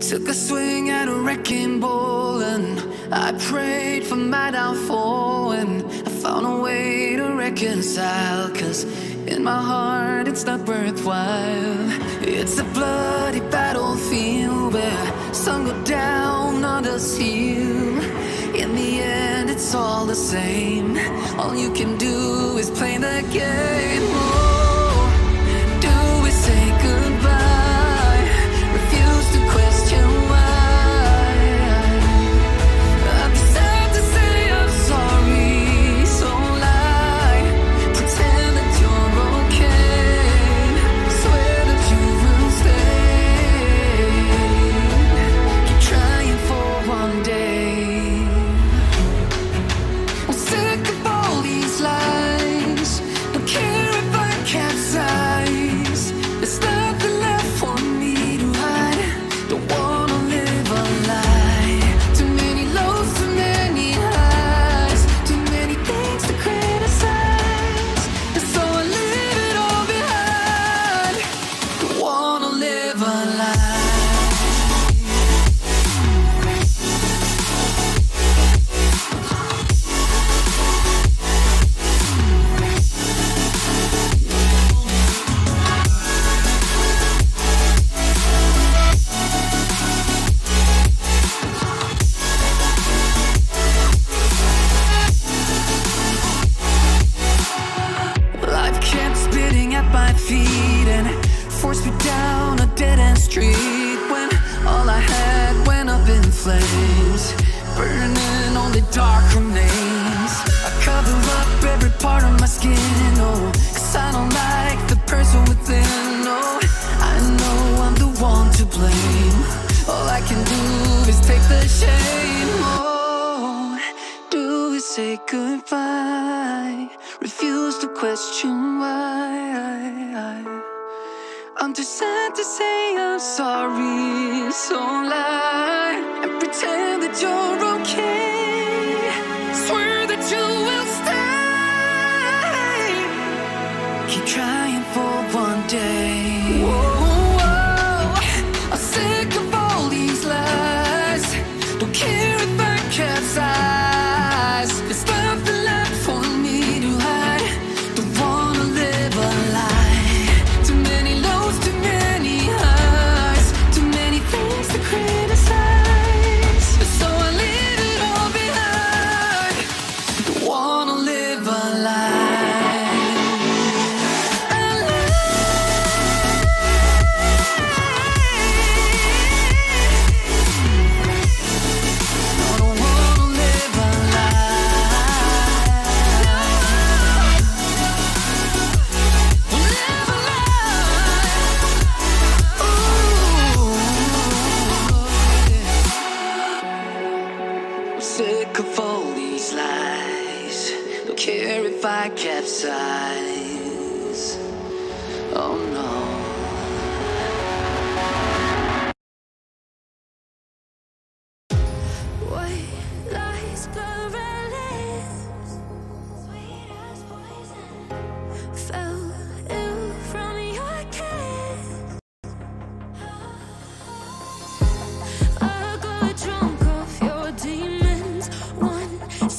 Took a swing at a wrecking ball, and I prayed for my downfall, and I found a way to reconcile, 'cause in my heart it's not worthwhile. It's a bloody battlefield where some go down, others heal. In the end it's all the same, all you can do is play the game. Oh, do we say goodbye?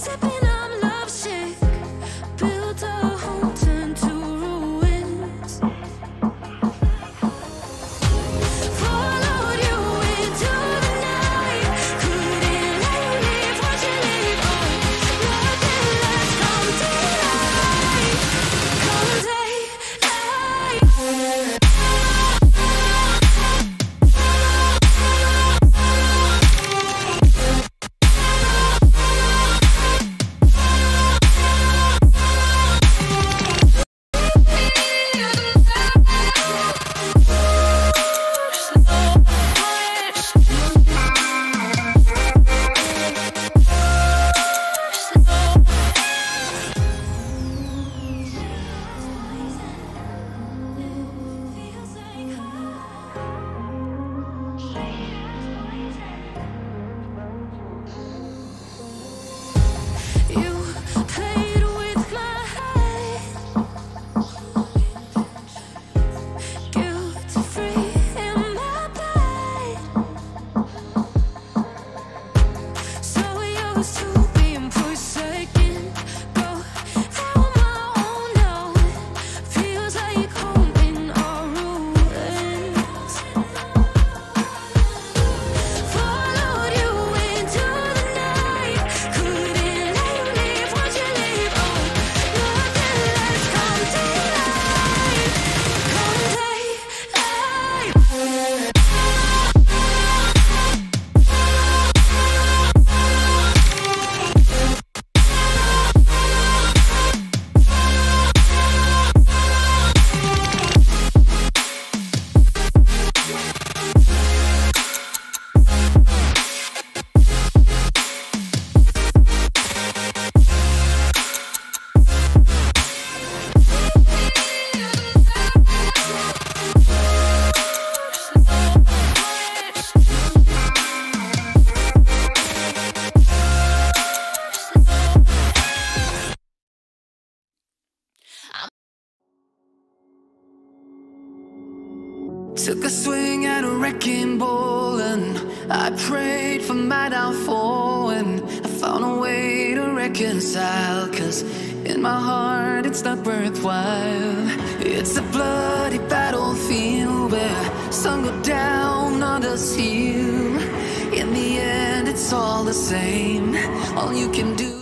Sipping on love shit, build a home. Took a swing at a wrecking ball, and I prayed for my downfall, and I found a way to reconcile, 'cause in my heart it's not worthwhile. It's a bloody battlefield where some go down, others heal. In the end it's all the same, all you can do